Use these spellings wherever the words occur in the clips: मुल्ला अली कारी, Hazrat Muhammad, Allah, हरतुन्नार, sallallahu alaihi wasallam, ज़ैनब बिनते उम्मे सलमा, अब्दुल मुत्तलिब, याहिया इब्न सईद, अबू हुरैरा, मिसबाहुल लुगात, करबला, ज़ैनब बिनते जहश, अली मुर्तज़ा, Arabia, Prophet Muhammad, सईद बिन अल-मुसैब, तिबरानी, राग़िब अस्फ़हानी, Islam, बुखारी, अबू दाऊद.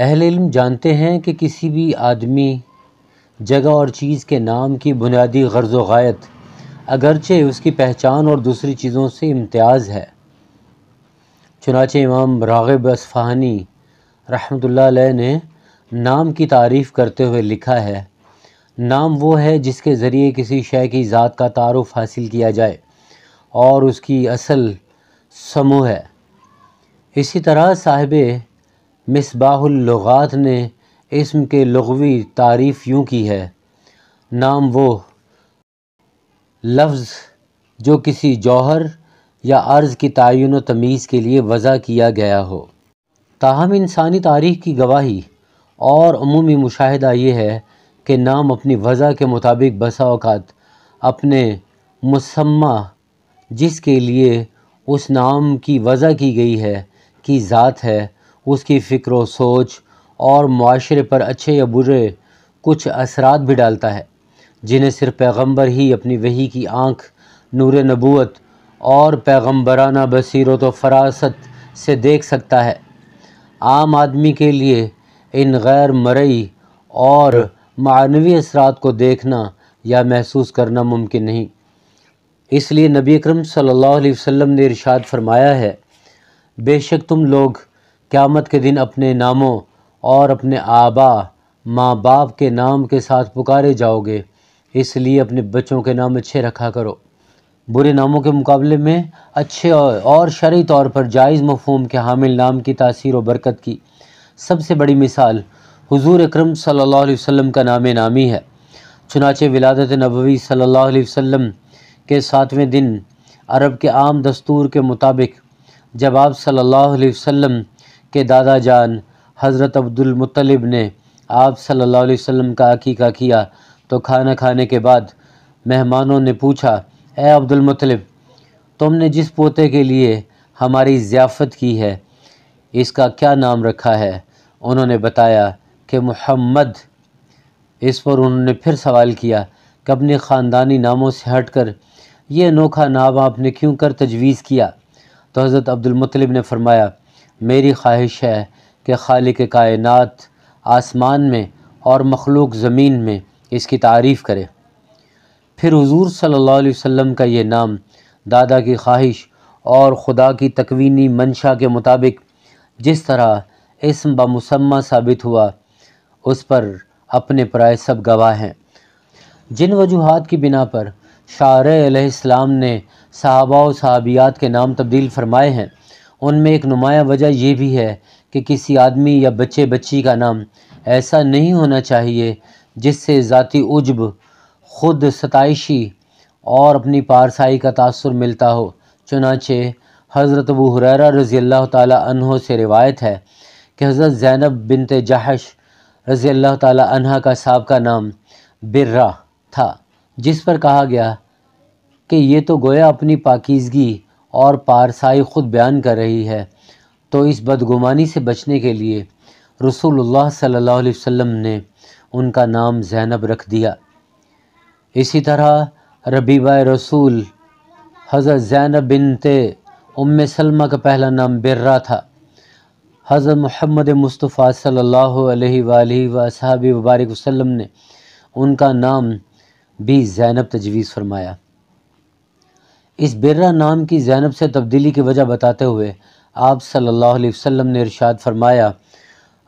अहले इल्म जानते हैं कि किसी भी आदमी, जगह और चीज़ के नाम की बुनियादी गर्ज़ व गायत अगरचे उसकी पहचान और दूसरी चीज़ों से इम्तियाज़ है। चुनाचे इमाम राग़िब अस्फ़हानी रहमतुल्लाह अलैह ने नाम की तारीफ़ करते हुए लिखा है, नाम वो है जिसके ज़रिए किसी शय की ज़ात का तारुफ़ हासिल किया जाए और उसकी असल समो है। इसी तरह साहिब मिसबाहुल लुगात ने इस्म के लुग़वी तारीफ़ यूँ की है, नाम वो लफ्ज़ जो किसी जौहर या अर्ज़ की तयन व तमीज़ के लिए वज़ा किया गया हो। ताहम इंसानी तारीख़ की गवाही और अमूमी मुशाहिदा ये है कि नाम अपनी वज़ा के मुताबिक बसा औक़ात अपने मुसम्मा जिसके लिए उस नाम की वज़ा की गई है कि ज़ात है, उसकी फ़िक्र व सोच और माशरे पर अच्छे या बुरे कुछ असरात भी डालता है, जिन्हें सिर्फ पैगम्बर ही अपनी वही की आँख, नूर नबूवत और पैगम्बराना बसीरत व फरासत से देख सकता है। आम आदमी के लिए इन गैर मरई और मानवी असरात को देखना या महसूस करना मुमकिन नहीं। इसलिए नबी अकरम सल्लल्लाहु अलैहि वसल्लम ने इरशाद फरमाया है, बेशक तुम लोग क़यामत के दिन अपने नामों और अपने आबा माँ बाप के नाम के साथ पुकारे जाओगे, इसलिए अपने बच्चों के नाम अच्छे रखा करो। बुरे नामों के मुकाबले में अच्छे और शरई तौर पर जायज़ मफ़हूम के हामिल नाम की तासीर और बरकत की सबसे बड़ी मिसाल हुज़ूर अकरम सल्लल्लाहु अलैहि वसल्लम का नाम नामी है। चुनाचे विलादत नबवी सल्लल्लाहु अलैहि वसल्लम के 7वें दिन अरब के आम दस्तूर के मुताबिक जब आप सल्लल्लाहु अलैहि वसल्लम के दादा जान हज़रत अब्दुल मुत्तलिब ने आप सल्लल्लाहु अलैहि वसल्लम का अकीक़ा किया तो खाना खाने के बाद मेहमानों ने पूछा, ए अब्दुल मुत्तलिब, तुमने जिस पोते के लिए हमारी ज़ियाफ़त की है इसका क्या नाम रखा है? उन्होंने बताया कि मुहम्मद। इस पर उन्होंने फिर सवाल किया कि अपने ख़ानदानी नामों से हट कर यह अनोखा नाम आपने क्यों कर तजवीज़ किया? तो हज़रत अब्दुल मुत्तलिब ने फरमाया, मेरी ख्वाहिश है कि खालिक कायनात आसमान में और मखलूक ज़मीन में इसकी तारीफ़ करे। फिर हुजूर सल्लल्लाहु अलैहि वसल्लम का ये नाम दादा की ख्वाहिश और खुदा की तकवीनी मंशा के मुताबिक जिस तरह इस्म बामुसम्मा साबित हुआ, उस पर अपने पराए सब गवाह हैं। जिन वजूहात की बिना पर शारे अलैहिस्सलाम ने सहाबा और सहाबियात के नाम तब्दील फ़रमाए हैं, उनमें एक नुमाया वजह यह भी है कि किसी आदमी या बच्चे बच्ची का नाम ऐसा नहीं होना चाहिए जिससे ज़ाती उज्ब, ख़ुद सताइशी और अपनी पारसाई का तासुर मिलता हो। चुनाचे हज़रत अबू हुरैरा रज़ी अल्लाह ताला अन्हो से रिवायत है कि हज़रत ज़ैनब बिनते जहश रज़ी अल्लाह ताला अन्हा का साबका नाम बिर्रा था, जिस पर कहा गया कि ये तो गोया अपनी पाकीज़गी और पारसाई ख़ुद बयान कर रही है। तो इस बदगुमानी से बचने के लिए रसूलुल्लाह सल्लल्लाहु अलैहि वसल्लम ने उनका नाम ज़ैनब रख दिया। इसी तरह रबीबा रसूल हज़रत ज़ैनब बिनते उम्मे सलमा का पहला नाम बिर्रा था। हज़रत मुहम्मद मुस्तफ़ा सल्लल्लाहु अलैहि वालैहि वसहबी वबारक वसल्लम ने उनका नाम भी ज़ैनब तजवीज़ फरमाया। इस बिर्रा नाम की ज़ैनब से तब्दीली की वजह बताते हुए आप सल्लल्लाहु अलैहि वसल्लम ने इरशाद फरमाया,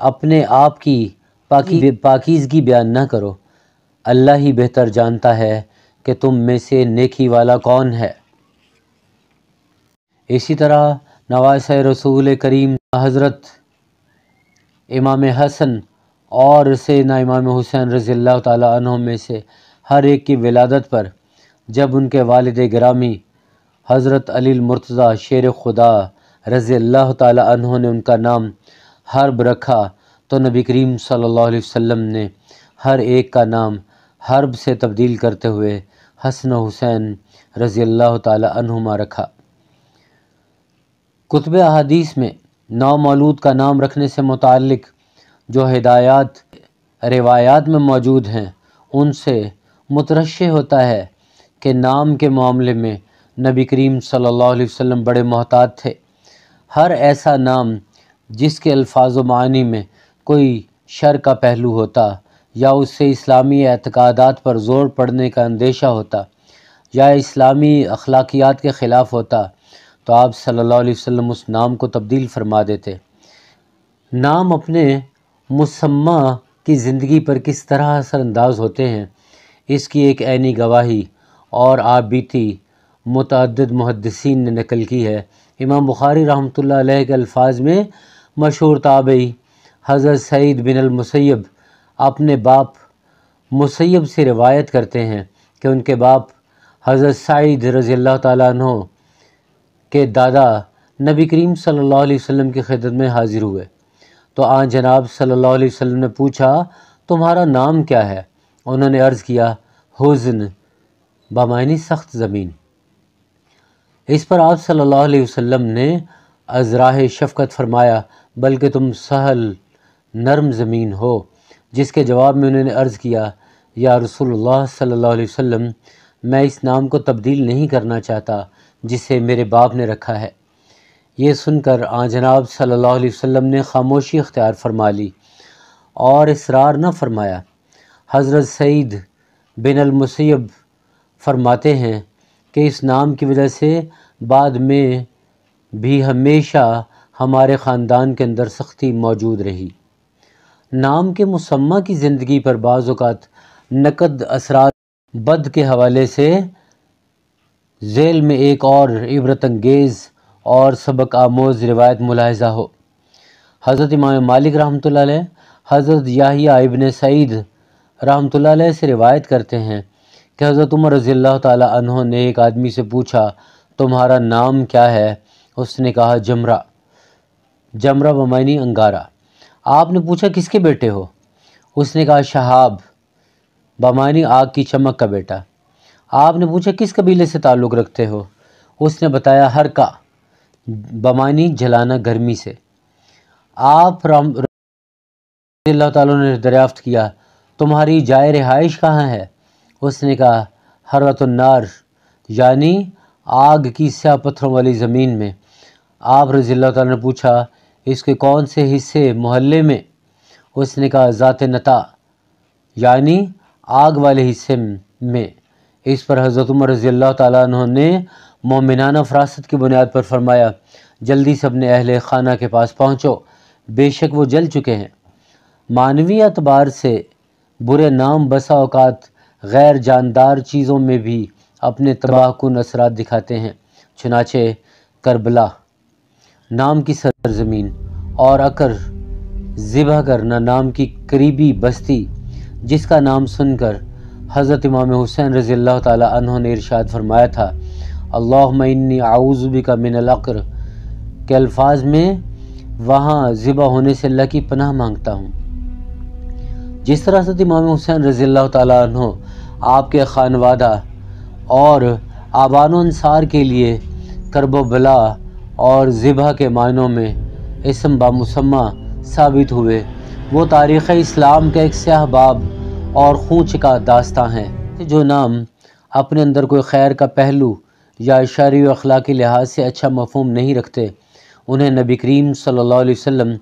अपने आप की पाकीज़गी बयान न करो, अल्लाह ही बेहतर जानता है कि तुम में से नेकी वाला कौन है। इसी तरह नवासे रसूल करीम हज़रत इमाम हसन और सैयदना इमाम हुसैन रज़ी अल्लाह ताला अन्हु में से हर एक की विलादत पर जब उनके वालिदे गिरामी हज़रत अली मुर्तज़ा शेर खुदा रज़ी अल्लाह ताला अन्हु ने उनका नाम हर्ब रखा तो नबी करीम सल्लल्लाहु अलैहि वसल्लम ने हर एक का नाम हर्ब से तब्दील करते हुए हसन हुसैन रज़ी अल्लाह ताला अन्हुमा रखा। कुतुब अहादीस में नामौलूद का नाम रखने से मुताल्लिक जो हिदायात रिवायात में मौजूद हैं, उनसे मुतरश्शे होता है कि नाम के मामले में नबी करीम सल्लल्लाहु अलैहि वसल्लम बड़े मोहतात थे। हर ऐसा नाम जिसके अल्फाज व मानी में कोई शर का पहलू होता या उससे इस्लामी एतकादात पर ज़ोर पड़ने का अंदेशा होता या इस्लामी अखलाकियात के ख़िलाफ़ होता तो आप सल्लल्लाहु अलैहि वसल्लम उस नाम को तब्दील फरमा देते। नाम अपने मुसम्मा की ज़िंदगी पर किस तरह असरअंदाज होते हैं इसकी एक ऐनी गवाही और आप बीती मुतअद्दिद मुहद्दिसीन ने नकल की है। इमाम बुखारी रहमतुल्लाह अलैह के अल्फाज में मशहूर ताबई हज़रत सईद बिन अल-मुसैब अपने बाप मुसैब से रिवायत करते हैं कि उनके बाप हज़रत सईद रज़ियल्लाहु ताला अन्हो के दादा नबी करीम सल्लल्लाहु अलैहि वसल्लम की खिदमत में हाज़िर हुए तो आन जनाब सल्लल्लाहु अलैहि वसल्लम ने पूछा तुम्हारा नाम क्या है। उन्होंने अर्ज़ किया हुज़्न बामानी सख्त ज़मीन। इस पर आप सल्लल्लाहु अलैहि वसल्लम ने अज़राहे शफ़क़त फ़रमाया बल्कि तुम सहल नरम ज़मीन हो, जिसके जवाब में उन्होंने अर्ज़ किया या रसूलुल्लाह सल्लल्लाहु अलैहि वसल्लम मैं इस नाम को तब्दील नहीं करना चाहता जिसे मेरे बाप ने रखा है। ये सुनकर आजनाब सल्लल्लाहु अलैहि वसल्लम ने खामोशी इख्तियार फरमा ली और इसरार न फरमाया। हज़रत सईद बिन अल-मुसैब फरमाते हैं कि इस नाम की वजह से बाद में भी हमेशा हमारे ख़ानदान के अंदर सख्ती मौजूद रही। नाम के मुसम्मा की ज़िंदगी पर बाज़ औक़ात नकद असरार बद के हवाले से झेल में एक और इबरत अंगेज़ और सबक आमोज़ रिवायत मुलाहिज़ा हो। हज़रत इमाम मालिक रहमतुल्लाह अलैह हज़रत याहिया इब्न सईद रहमतुल्लाह अलैह से रिवायत करते हैं कि हज़रत उमर रज़ियल्लाहु ताला अन्हो ने एक आदमी से पूछा तुम्हारा नाम क्या है। उसने कहा जमरा, जमरा बमानी अंगारा। आपने पूछा किसके बेटे हो। उसने कहा शहाब बमानी आग की चमक का बेटा। आपने पूछा किस कबीले से ताल्लुक़ रखते हो। उसने बताया हर का बमानी जलाना गर्मी से। आप अल्लाह ताला ने दरियाफ़्त किया तुम्हारी जाए रिहाइश कहाँ है। उसने कहा हरतुन्नार यानी आग की स्याह पत्थरों वाली ज़मीन में। आप रज़ियल्लाहु ताला ने पूछा इसके कौन से हिस्से मोहल्ले में। उसने कहा ज़ात नता यानी आग वाले हिस्से में। इस पर हज़रत उमर रज़ियल्लाहु ताला अन्हु ने मोमिनाना फ़रासत की बुनियाद पर फरमाया जल्दी से अपने अहले खाना के पास पहुँचो बेशक वो जल चुके हैं। मानवी अतबार से बुरे नाम बसा औकात गैर जानदार चीज़ों में भी अपने तबाहकुन असरात दिखाते हैं। चुनाचे करबला नाम की सरजमीन और अकर ज़िबह करना नाम की करीबी बस्ती जिसका नाम सुनकर हज़रत इमाम हुसैन रज़ियल्लाहु ताला अन्हु ने इरशाद फरमाया था अल्लाहुम्मा इन्नी आऊज़ु बिका मिनल अक़्र के अल्फाज में वहाँ ज़िबह होने से अल्लाह की पनाह मांगता हूँ। जिस तरह हज़रत इमाम हुसैन रज़ियल्लाहु ताला अन्हु आपके खानवादा और आबान अंसार के लिए करबो बला और ज़िबह के मायनों में इसम बा मुसम्मा साबित हुए वो तारीख़ इस्लाम का एक स्याह बाब और खूंच का दास्तां है। जो नाम अपने अंदर कोई खैर का पहलू या शरई व अखलाकी लिहाज से अच्छा मफहूम नहीं रखते उन्हें नबी करीम सल्लल्लाहु अलैहि वसल्लम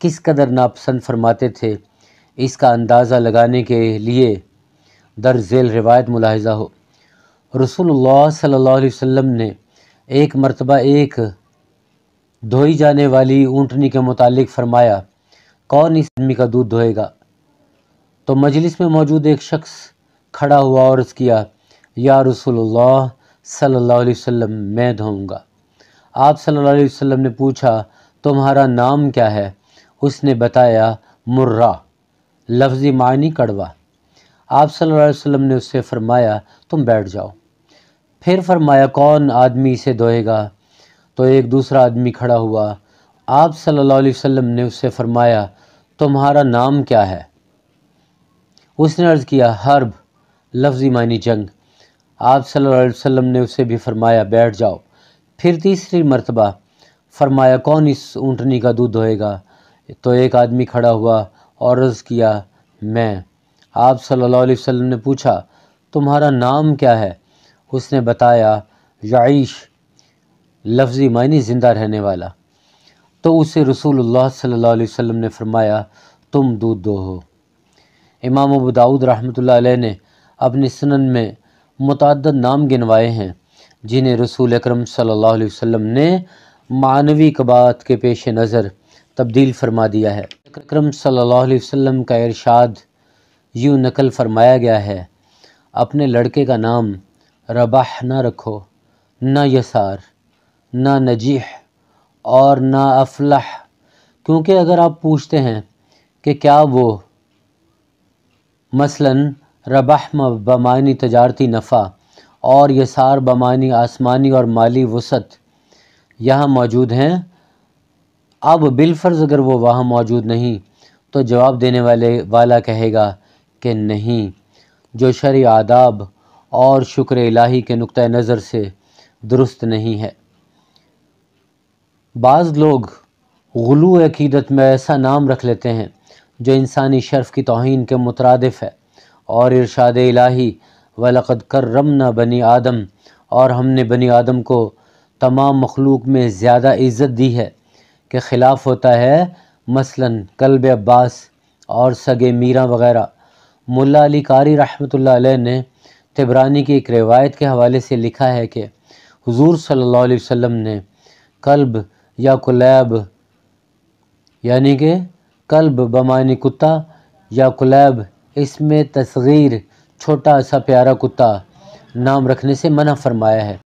किस कदर नापसंद फरमाते थे इसका अंदाज़ा लगाने के लिए दरअसल रिवायत मुलाहिज़ा हो। रसूलुल्लाह सल्लल्लाहु अलैहि वसल्लम ने एक मरतबा एक धोई जाने वाली ऊँटनी के मुतालिक फ़रमाया कौन इस आदमी का दूध धोएगा। तो मजलिस में मौजूद एक शख्स खड़ा हुआ और अर्ज़ किया या रसूलुल्लाह सल्लल्लाहु अलैहि वसल्लम मैं धोऊँगा। आप सल्लल्लाहु अलैहि वसल्लम ने पूछा तुम्हारा नाम क्या है। उसने बताया मुर्रा लफ्ज़ी मानी कड़वा। आप सल्लल्लाहु अलैहि वसल्लम ने उससे फ़रमाया तुम बैठ जाओ। फिर फरमाया कौन आदमी इसे धोएगा। तो एक दूसरा आदमी खड़ा हुआ। आप सल्लल्लाहु अलैहि वसल्लम ने उससे फ़रमाया तुम्हारा नाम क्या है। उसने अर्ज़ किया हर्ब लफ्ज़ी मानी जंग। आप सल्लल्लाहु अलैहि वसल्लम ने उससे भी फ़रमाया बैठ जाओ। फिर तीसरी मरतबा फ़रमाया कौन इस ऊँटनी का दूध धोएगा। तो एक आदमी खड़ा हुआ और अर्ज़ किया मैं। आप सल्लल्लाहु अलैहि वसल्लम ने पूछा तुम्हारा नाम क्या है। उसने बताया याइश लफ्ज़ी मानी ज़िंदा रहने वाला। तो उसे रसूलुल्लाह सल्लल्लाहु अलैहि वसल्लम ने फ़रमाया तुम दूध दो हो। इमाम अबू दाऊद रहमतुल्लाह अलैह ने अपनी सुनन में मुतअद्दिद नाम गिनवाए हैं जिन्हें रसूल अकरम सल्लल्लाहु अलैहि वसल्लम ने मानवी कबात के पेश नज़र तब्दील फरमा दिया है। अकरम सल्लल्लाहु अलैहि वसल्लम का इरशाद यूँ नकल फरमाया गया है, अपने लड़के का नाम रबाह ना रखो, ना यसार, ना नजीह और ना अफलह, क्योंकि अगर आप पूछते हैं कि क्या वो मसलन रबाह बमानी तजारती नफ़ा और यसार बमानी आसमानी और माली वसत यहाँ मौजूद हैं, अब बिलफ़र्ज़ अगर वो वहाँ मौजूद नहीं तो जवाब देने वाला कहेगा कि नहीं, जो शरई आदाब और शुक्र इलाही के नुक्ता नज़र से दुरुस्त नहीं है। बाज़ लोग गुलू अक़ीदत में ऐसा नाम रख लेते हैं जो इंसानी शर्फ़ की तौहीन के मुतरादिफ़ है, और इरशाद इलाही वलक़द कर्रमना बनी आदम और हमने बनी आदम को तमाम मखलूक में ज़्यादा इज़्ज़त दी है के ख़िलाफ़ होता है, मसलन कल्ब अब्बास और सगे मीरा वग़ैरह। मुल्ला अली कारी रहमतुल्लाह अलैह ने तिबरानी की एक रिवायत के हवाले से लिखा है कि हुज़ूर सल्लल्लाहु अलैहि वसल्लम ने कल्ब या कुलैब यानी कि कल्ब बमानी कुत्ता या कुलैब, इसमें तस्गीर छोटा सा प्यारा कुत्ता नाम रखने से मना फरमाया है।